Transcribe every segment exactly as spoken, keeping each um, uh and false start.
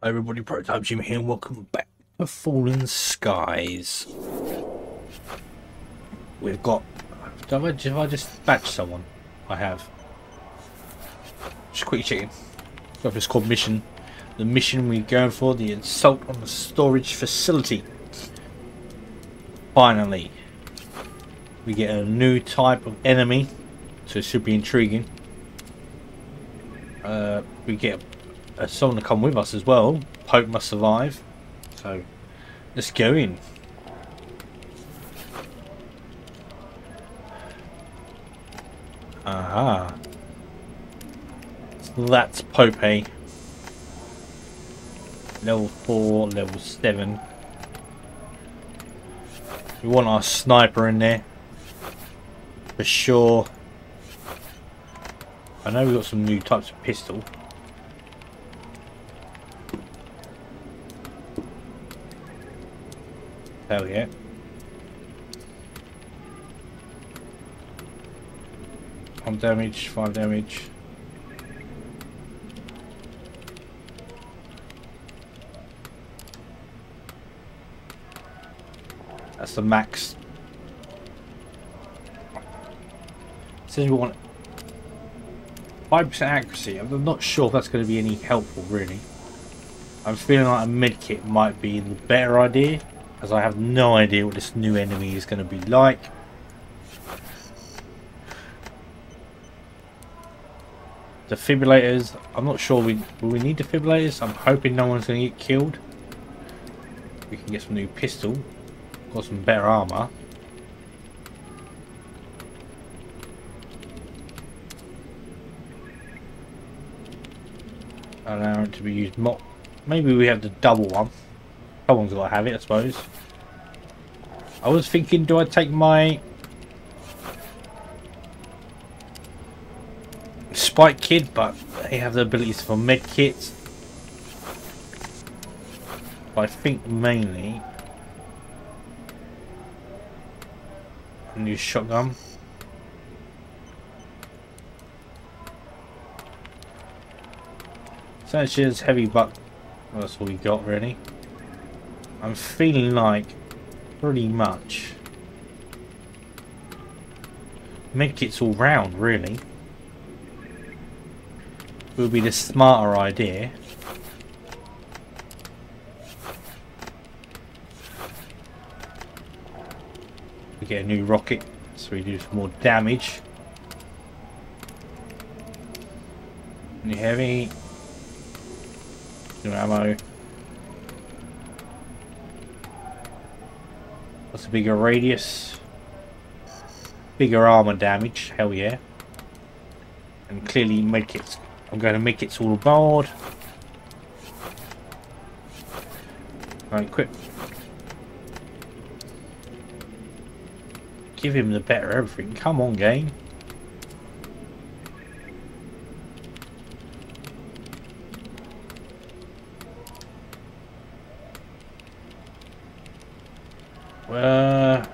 Hi everybody, Prototype Jim here, and welcome back to Falling Skies. We've got... Have I, have I just batched someone? I have. Just quick checking. So it's called Mission. The mission we're going for, the assault on the storage facility. Finally. We get a new type of enemy, so it should be intriguing. Uh, we get... Uh, someone to come with us as well. Pope must survive, so let's go in. Aha, so that's Pope, eh? Level four, level seven. We want our sniper in there for sure. I know we've got some new types of pistol. Hell yeah. One damage, five damage. That's the max. Says we want five percent accuracy. I'm not sure if that's going to be any helpful, really. I'm feeling like a medkit might be the better idea, as I have no idea what this new enemy is going to be like. Defibrillators. I'm not sure we will we need defibrillators. I'm hoping no one's going to get killed. We can get some new pistol. Got some better armor. Allow it to be used more. Maybe we have the double one. Someone's got to have it, I suppose. I was thinking, do I take my Spike Kid, but they have the abilities for med kits. But I think mainly a new shotgun. So it's just heavy, but well, that's all we got really. I'm feeling like pretty much medkits all round, really. Would be the smarter idea. We get a new rocket, so we do some more damage. New heavy, new ammo. That's a bigger radius, bigger armor damage, hell yeah. And clearly medkits. I'm going to make it all aboard. Right, equip. Give him the better everything, come on game. Uh,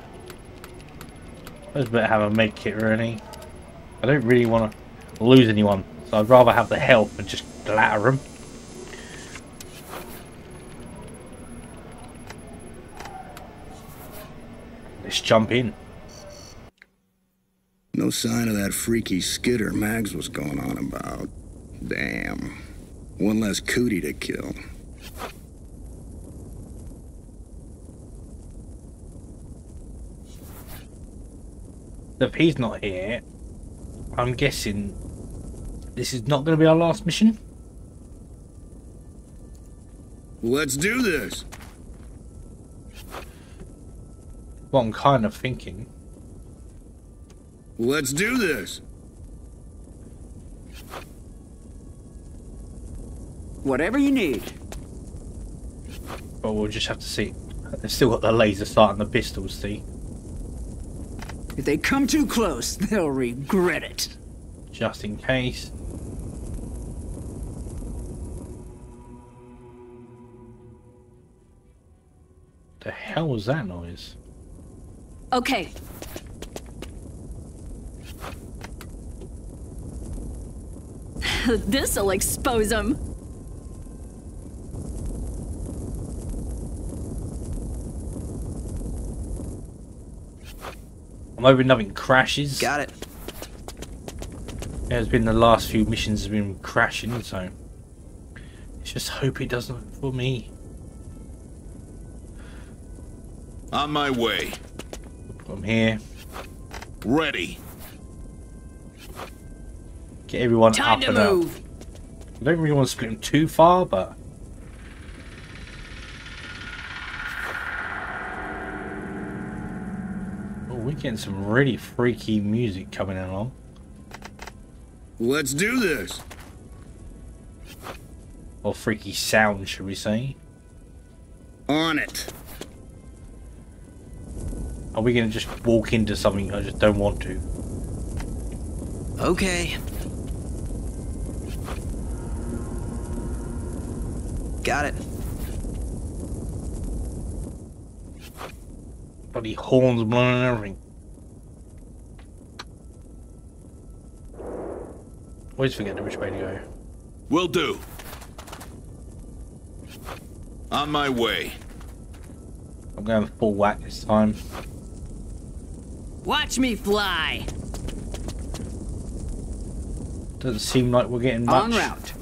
I just better have a med kit really. I don't really want to lose anyone, so I'd rather have the health and just glatter them. Let's jump in. No sign of that freaky skitter Mags was going on about. Damn. One less cootie to kill. If he's not here, I'm guessing this is not going to be our last mission. Let's do this. Well, I'm kind of thinking. Let's do this. Whatever you need. But we'll just have to see. They've still got the laser sight and the pistols, see? If they come too close, they'll regret it. Just in case. The hell was that noise? Okay. This'll expose them. I'm hoping nothing crashes. Got it. Yeah, it's been the last few missions have been crashing, so let's just hope it doesn't for me. On my way. I'm here. Ready. Get everyone Time up and move. up. I don't really want to split them too far, but oh, we're getting some really freaky music coming along. Let's do this. Or freaky sound, should we say? On it. Are we gonna just walk into something? I just don't want to. Okay. Got it. Bloody horns blowing and everything. Always forget which way to go. Will do. On my way. I'm going full whack this time. Watch me fly. Doesn't seem like we're getting much. On route.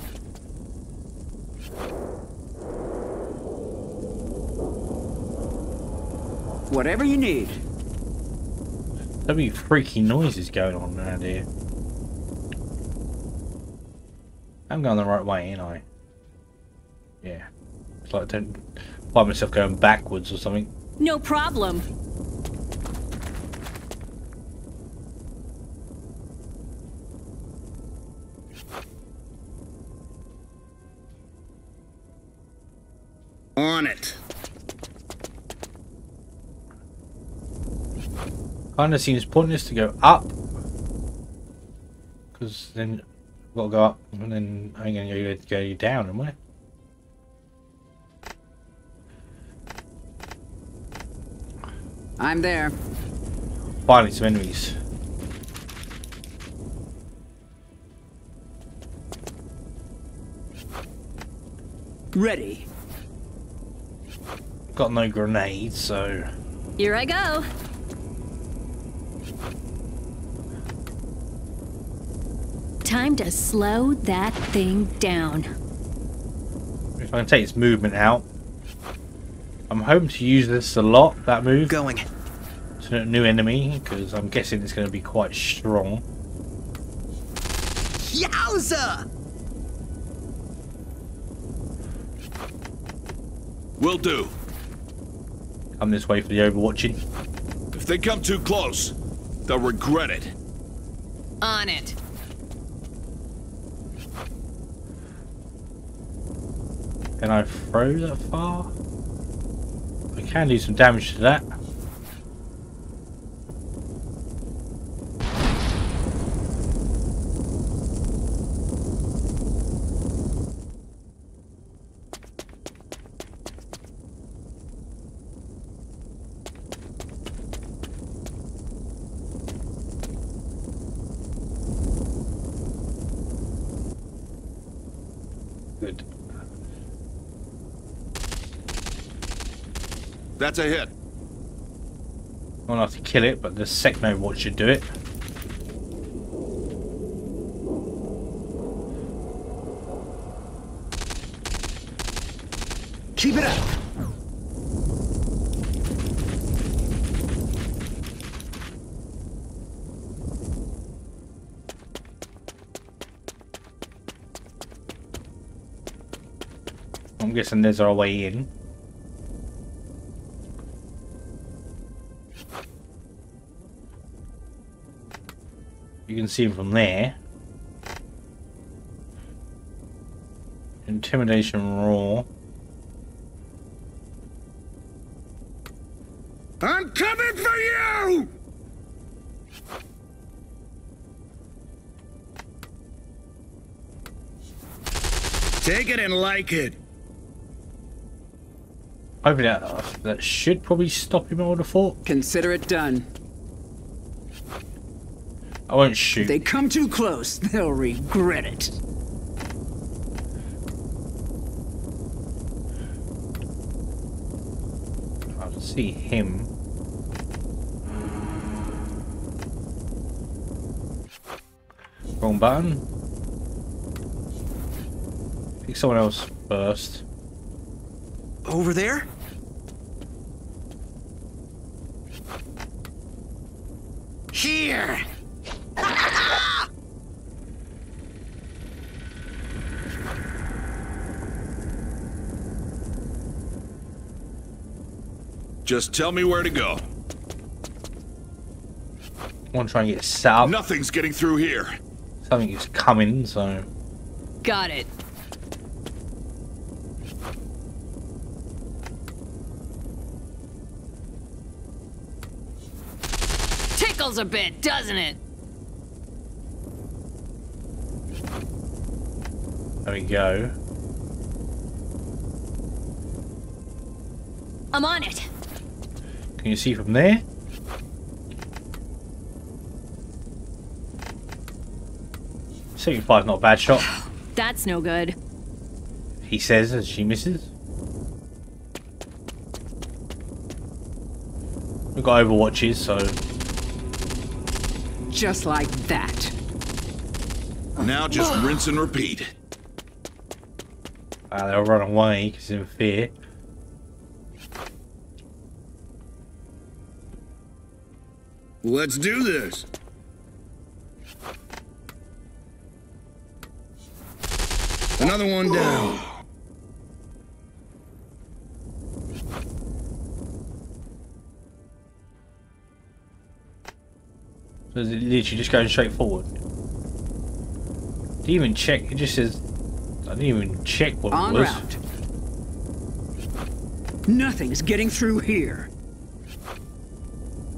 Whatever you need. There'll be freaky noises going on around here. I'm going the right way, ain't I? Yeah. It's like I don't find myself going backwards or something. No problem. On it. Kinda seems pointless to go up, because then I've got to go up, and then I'm going to go down, am I? I'm there. Finally, some enemies. Ready. Got no grenades, so here I go. Time to slow that thing down. If I can take its movement out, I'm hoping to use this a lot. That move going to a new enemy, because I'm guessing it's going to be quite strong. Yowza! Will do. Come this way for the overwatching. If they come too close, they'll regret it. On it. Can I throw that far? I can do some damage to that. Good. That's a hit. I won't have to kill it, but the Secno Watch should do it. Keep it up. I'm guessing there's our way in. You can see him from there. Intimidation roar. I'm coming for you! Take it and like it. Hopefully that, that should probably stop him, I would have thought. Consider it done. I won't shoot. If they come too close, they'll regret it. I see him. Wrong button. Pick someone else first. Over there? Here! Just tell me where to go. I want to try and get south. Nothing's getting through here. Something is coming, so. Got it. Tickles a bit, doesn't it? There we go. I'm on it. Can you see from there? seventy-five's not a bad shot. That's no good. He says as she misses. We've got overwatches, so. Just like that. Now just rinse and repeat. Ah, they'll run away because they're in fear. Let's do this. Another one down. So is it literally just going straight forward? Didn't even check. It just says I didn't even check what it was. Route. Nothing's getting through here.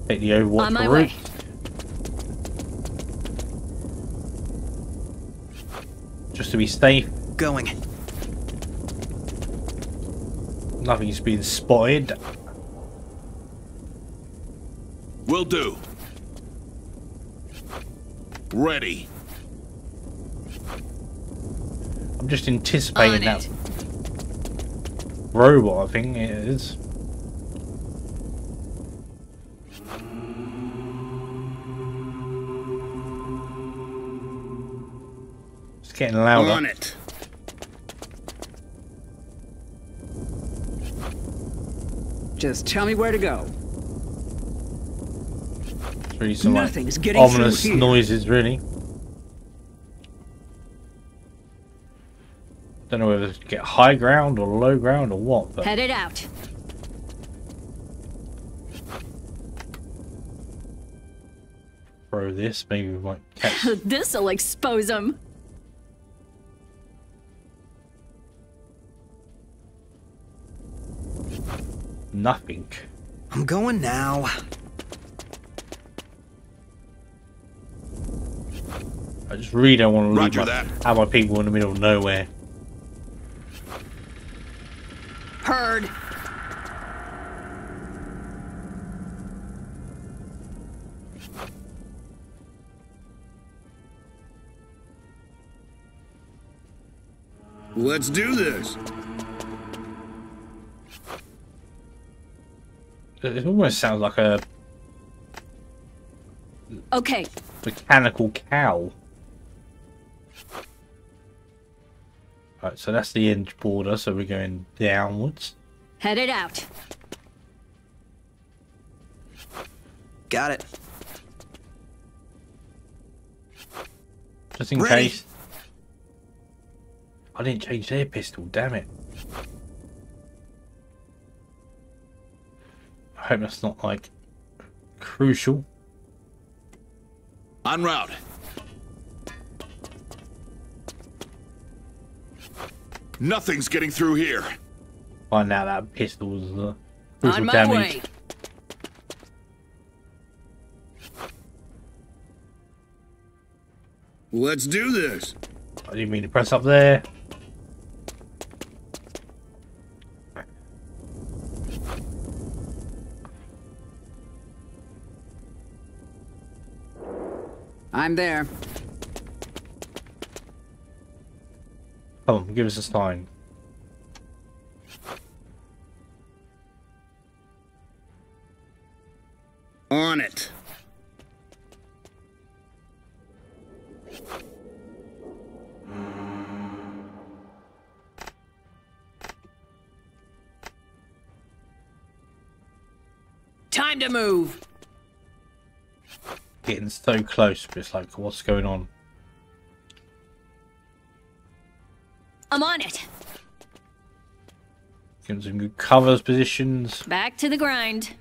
Take the overwatch on my way. Just to be safe. Going. Nothing's been spotted. Will do. Ready. I'm just anticipating that robot, I think it is. It's getting louder. On it. Just tell me where to go. It's really some Nothing's like, getting ominous through here. noises, really. Don't know whether to get high ground or low ground or what. But... Headed out. Throw this, maybe we might catch. This'll expose them. Nothing. I'm going now. I just really don't want to leave my, have my people in the middle of nowhere. Heard. Let's do this. It almost sounds like a okay mechanical cow. Alright, so that's the end border, so we're going downwards. Headed out. Got it. Just in Ready. case. I didn't change their pistol, damn it. I hope that's not like crucial. En route. Nothing's getting through here. By now that pistol's uh, crucial On my damage. Way. Let's do this. I didn't mean to press up there. I'm there. Come on, give us a sign. On it. Time to move. Getting so close, but it's like, what's going on? I'm on it. Getting some good covers positions. Back to the grind.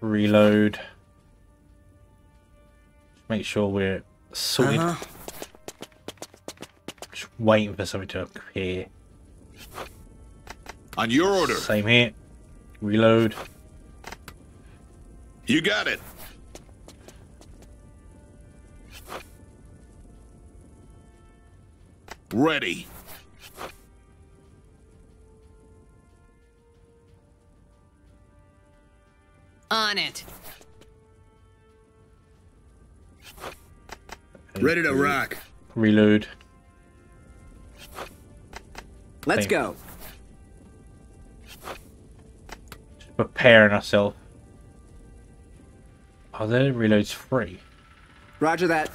Reload. Make sure we're sorted. Uh -huh. Just waiting for something to appear. On your order. Same here. Reload. You got it. Ready. On it. Ready to rock. Reload. Let's Thanks. go. Just preparing ourselves. Oh, there reloads free. Roger that.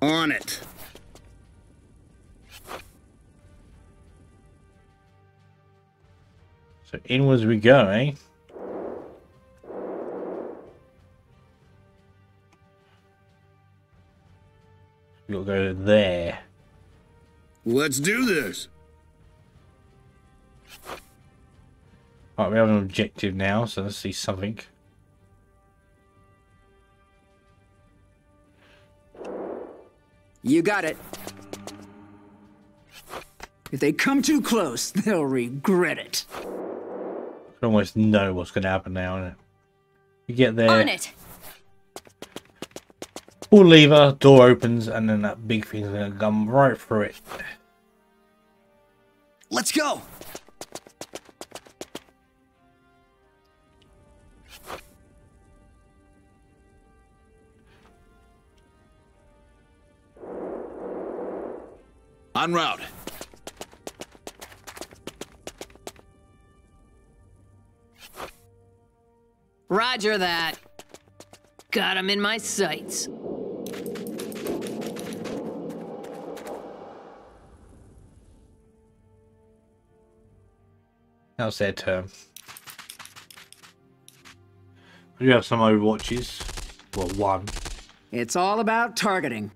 On it. So inwards we go, eh? We'll go there. Let's do this. Alright, we have an objective now, so let's see something. You got it. If they come too close, they'll regret it. I almost know what's going to happen now. You get there. On it. Pull lever, door opens, and then that big thing's going to come right through it. Let's go. En route. Roger that. Got him in my sights. How's their term? We do have some Overwatches. Well, one. It's all about targeting.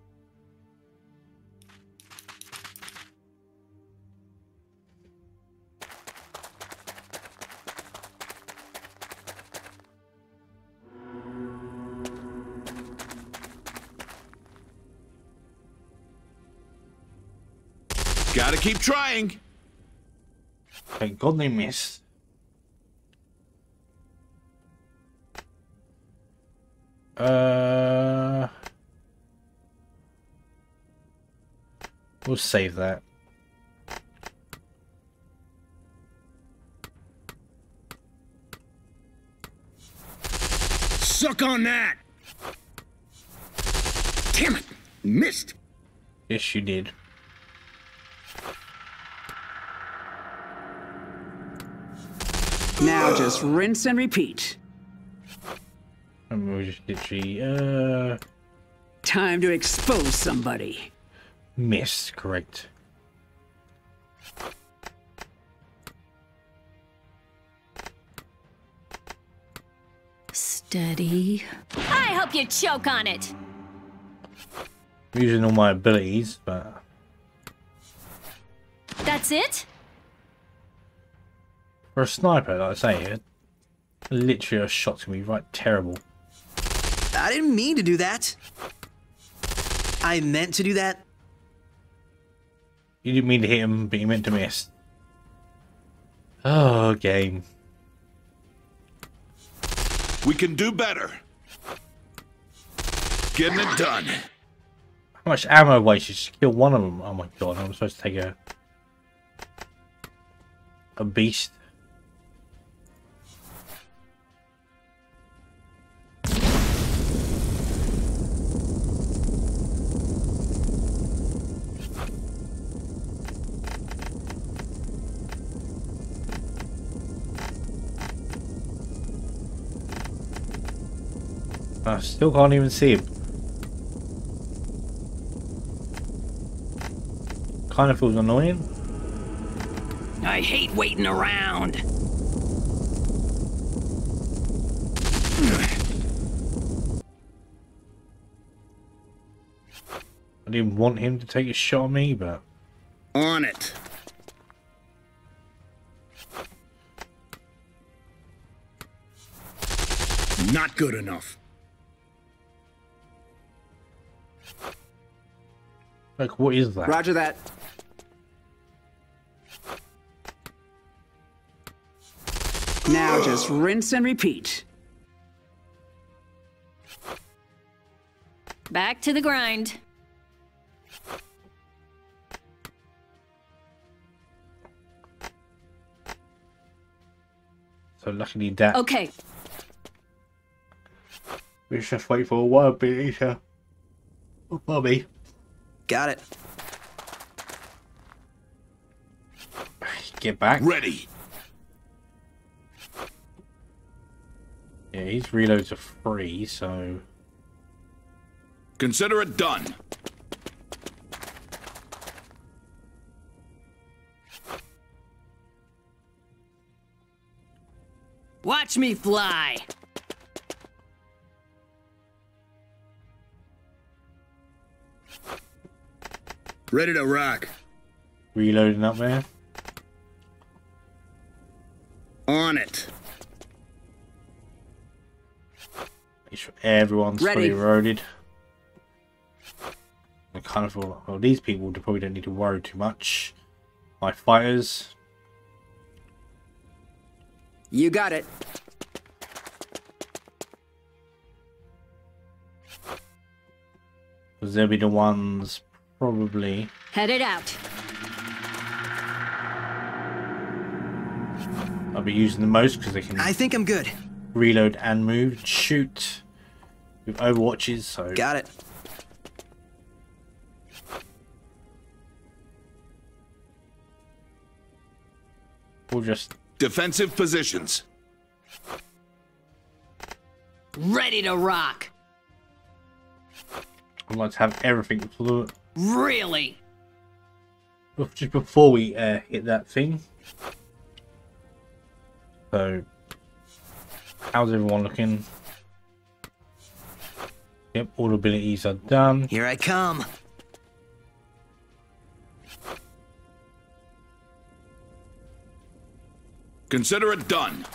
Gotta keep trying. Thank God they missed. Uh, we'll save that. Suck on that. Damn it, missed. Yes, you did. Now just rinse and repeat. And we just literally, uh... Time to expose somebody. Missed, correct. Steady. I hope you choke on it. I'm using all my abilities, but... That's it? For a sniper, like I say, it literally a shot to me, right? Terrible. I didn't mean to do that. I meant to do that. You didn't mean to hit him, but you meant to miss. Oh, game. We can do better. Getting it done. How much ammo waste? You just kill one of them. Oh my god, I'm supposed to take a a beast. I still can't even see him. Kind of feels annoying. I hate waiting around. I didn't want him to take a shot at me, but... On it. Not good enough. Like, what is that? Roger that. Now just rinse and repeat. Back to the grind. So luckily that. Okay. We should just wait for a while, Peter. Oh, Bobby. Got it. Get back. Ready. Yeah, his reloads are free, so... Consider it done. Watch me fly. Ready to rock. Reloading up there. On it. Make sure everyone's fully reloaded. I kind of feel like, well, these people probably don't need to worry too much. My fighters. You got it. Because they'll be the ones... Probably. Headed out. I'll be using the most because they can. I think I'm good. Reload and move, shoot with overwatches. So got it. We'll just defensive positions. Ready to rock. I'd like to have everything fluid. Really? Just before we uh, hit that thing. So, how's everyone looking? Yep, all abilities are done. Here I come. Consider it done.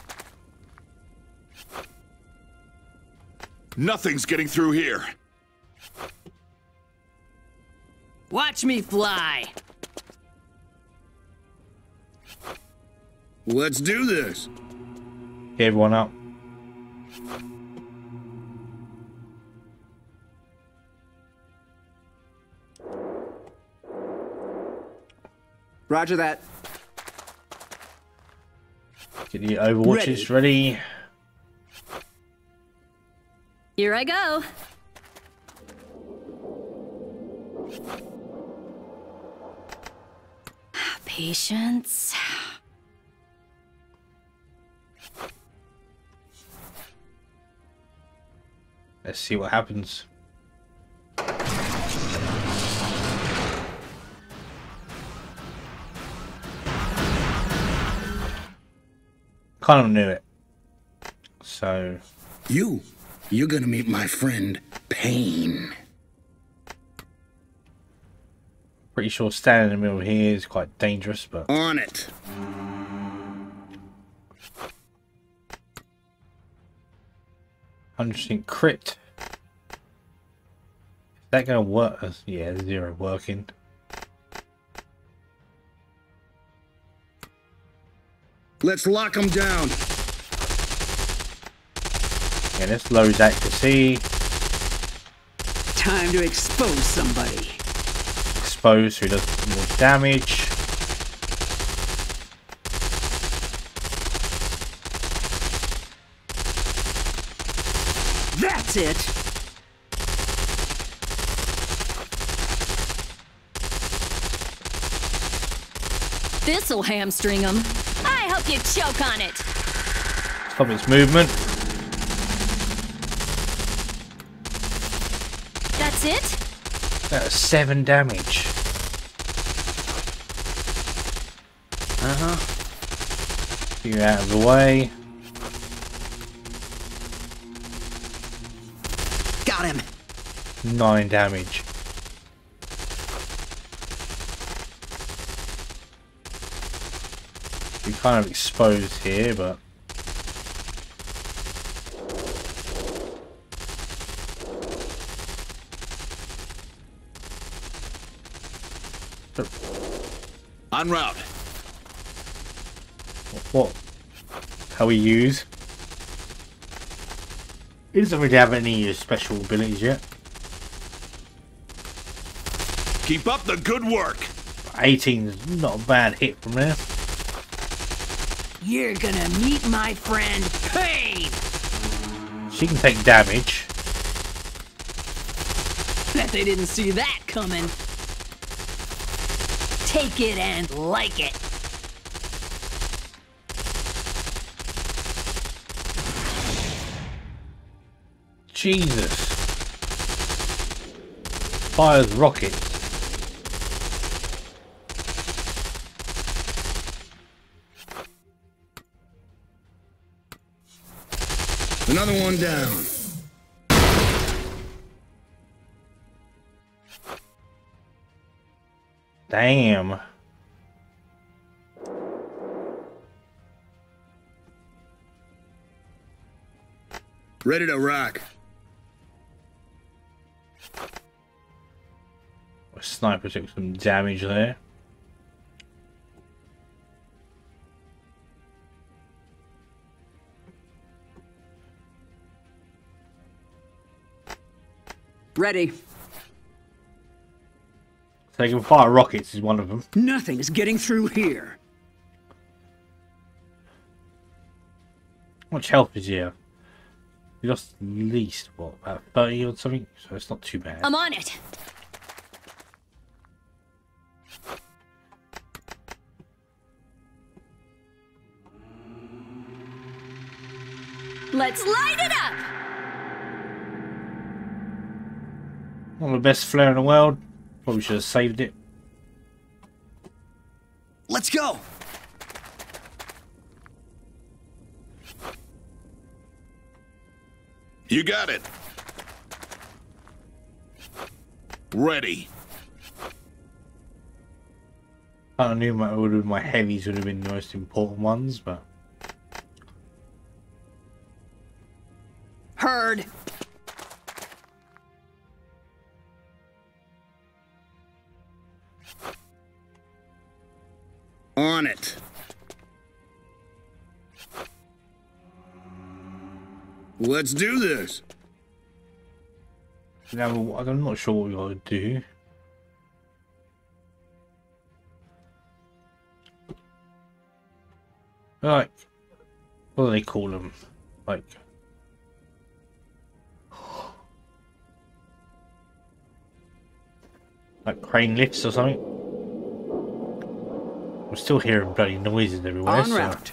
Nothing's getting through here. Watch me fly. Let's do this. Get everyone out. Roger that. Get the overwatches ready. ready. Here I go. Patience. Let's see what happens. Kind of knew it. So you, you're gonna meet my friend Pain. Pretty sure standing in the middle here is quite dangerous, but on it. one hundred percent crit. Is that gonna work? Yeah, zero working. Let's lock them down. Yeah, let's load that to see. Time to expose somebody. Expose who does more damage. That's it. This'll hamstring him. I hope you choke on it. Stop its movement. That's it. That's seven damage. Uh-huh. You're out of the way. Got him! Nine damage. You're kind of exposed here, but... En route. What? How we use? He doesn't really have any special abilities yet. Keep up the good work. eighteen's not a bad hit from there. You're gonna meet my friend Pain. She can take damage. Bet they didn't see that coming. Take it and like it. Jesus. Fires rockets. Another one down. Damn. Ready to rock. A sniper took some damage there. Ready. They can fire rockets is one of them. Nothing is getting through here. How much health is here? You lost at least, what, about thirty or something? So it's not too bad. I'm on it. Let's light it up! One of the best flare in the world. Probably should have saved it. Let's go! You got it. Ready. I knew my order, my heavies would have been the most important ones, but heard. On it. Let's do this. Now, I'm not sure what we gotta do. Like, what do they call them? Like, like crane lifts or something. I'm still hearing bloody noises everywhere. En route.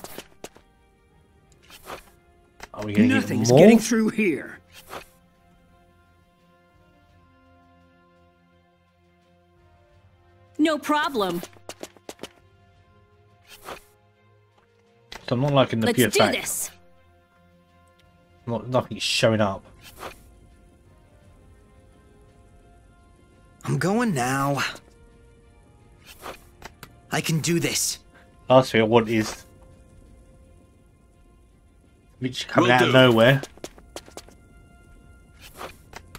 So. Are we gonna Nothing's get getting through here. No problem. So I'm not liking the Let's pure do fact. This. Not nothing's showing up. I'm going now. I can do this. Last thing I want is which coming we'll out of nowhere.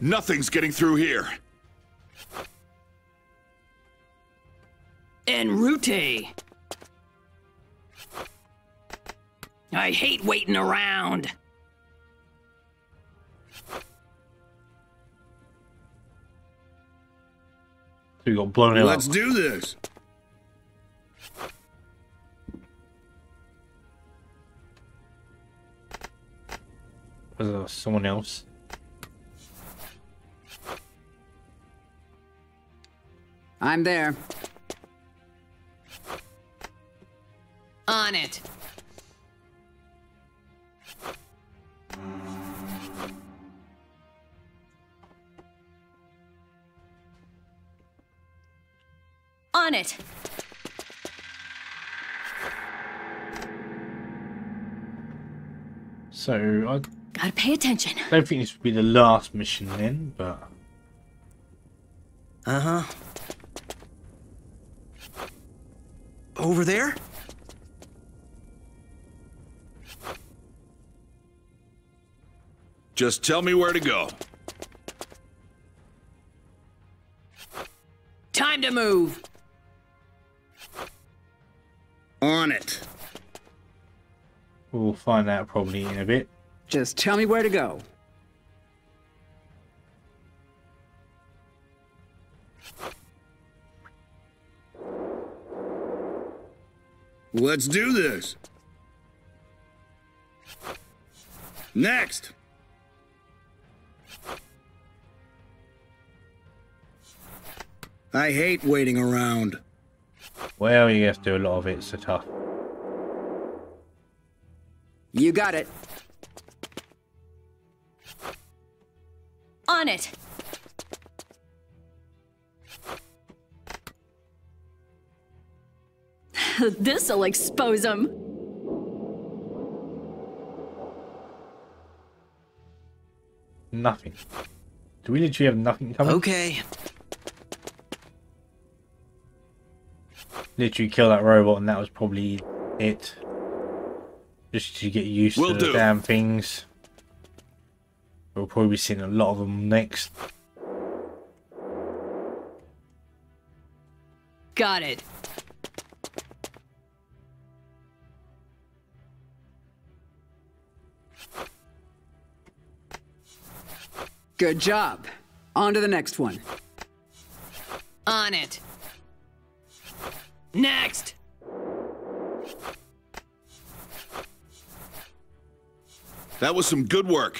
Nothing's getting through here. En route. I hate waiting around. So you got blown Let's out. Let's do this. Was there someone else? I'm there. On it. On it. So I gotta pay attention. I don't think this would be the last mission then, but uh huh. Over there. Just tell me where to go. Time to move. On it. We'll find out probably in a bit. Just tell me where to go. Let's do this. Next. I hate waiting around. Well, you have to do a lot of it, so tough. You got it. On it. This'll expose him. Nothing. Do we literally have nothing coming? Okay. Literally kill that robot, and that was probably it. Just to get used Will to the do. damn things. We'll probably be seeing a lot of them next. Got it. Good job. On to the next one. On it. Next. That was some good work.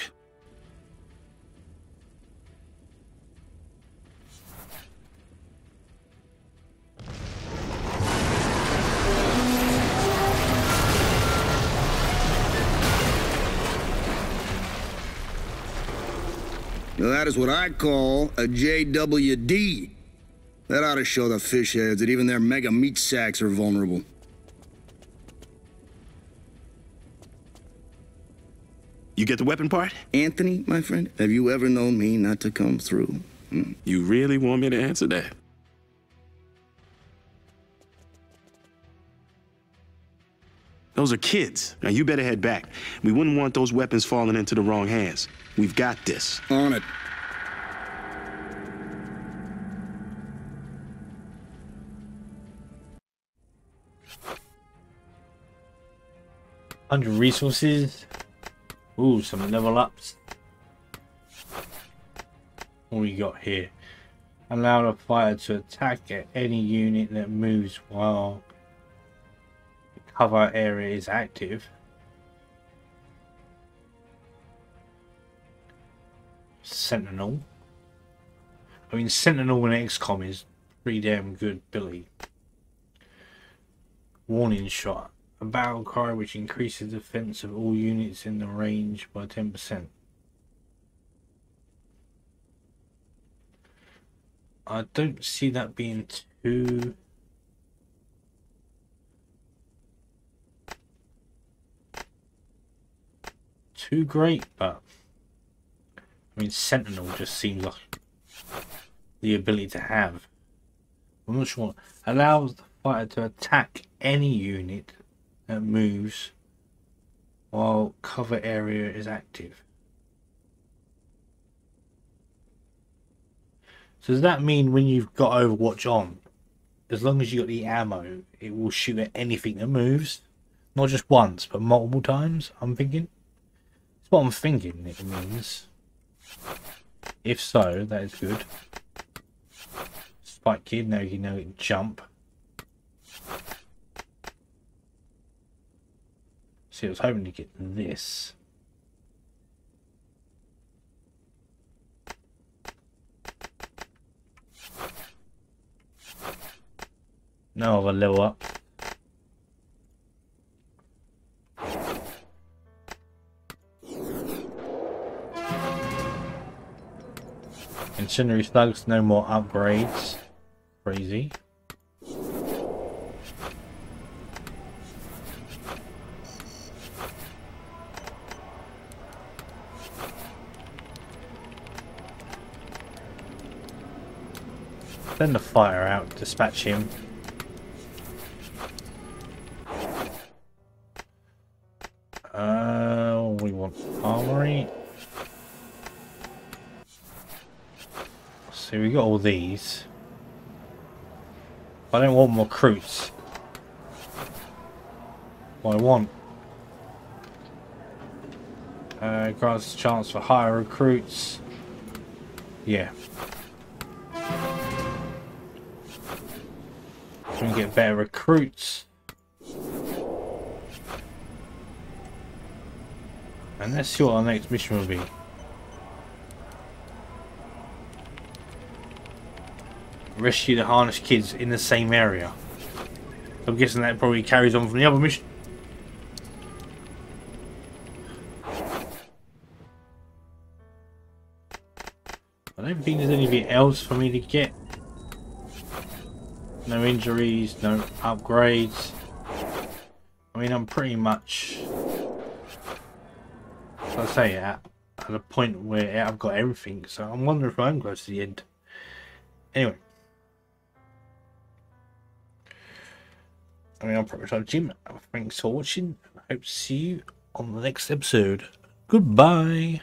Now that is what I call a J W D. That ought to show the fish heads that even their mega meat sacks are vulnerable. You get the weapon part? Anthony, my friend, have you ever known me not to come through? Hmm? You really want me to answer that? Those are kids. Now you better head back. We wouldn't want those weapons falling into the wrong hands. We've got this. On it. one hundred resources. Ooh, some level ups. What we got here? Allow the fighter to attack at any unit that moves while the cover area is active. Sentinel. I mean, Sentinel in X COM is pretty damn good, Billy. Warning shot. A battle cry which increases the defense of all units in the range by ten percent. I don't see that being too... too great, but... I mean, Sentinel just seems like the ability to have. I'm not sure. Allows the fighter to attack any unit that moves while cover area is active. So does that mean when you've got Overwatch on, as long as you got the ammo, it will shoot at anything that moves? Not just once, but multiple times, I'm thinking. That's what I'm thinking it means. If so, that is good. Spike Kid, now you know it can jump. See, I was hoping to get this. Now I've a level up. Incendiary slugs, no more upgrades. Crazy. Send the fire out, dispatch him. Uh, we want armory. So we got all these. I don't want more recruits. What I want. Uh, grants a chance for higher recruits. Yeah. So we can get better recruits. And let's see what our next mission will be. Rescue the harnessed kids in the same area. I'm guessing that probably carries on from the other mission. I don't think there's anything else for me to get. No injuries, no upgrades. I mean, I'm pretty much, as I say, at, at a point where I've got everything, so I'm wondering if I'm close to the end. Anyway. I mean, I'm Prototype Jim. Thanks for watching. I hope to see you on the next episode. Goodbye.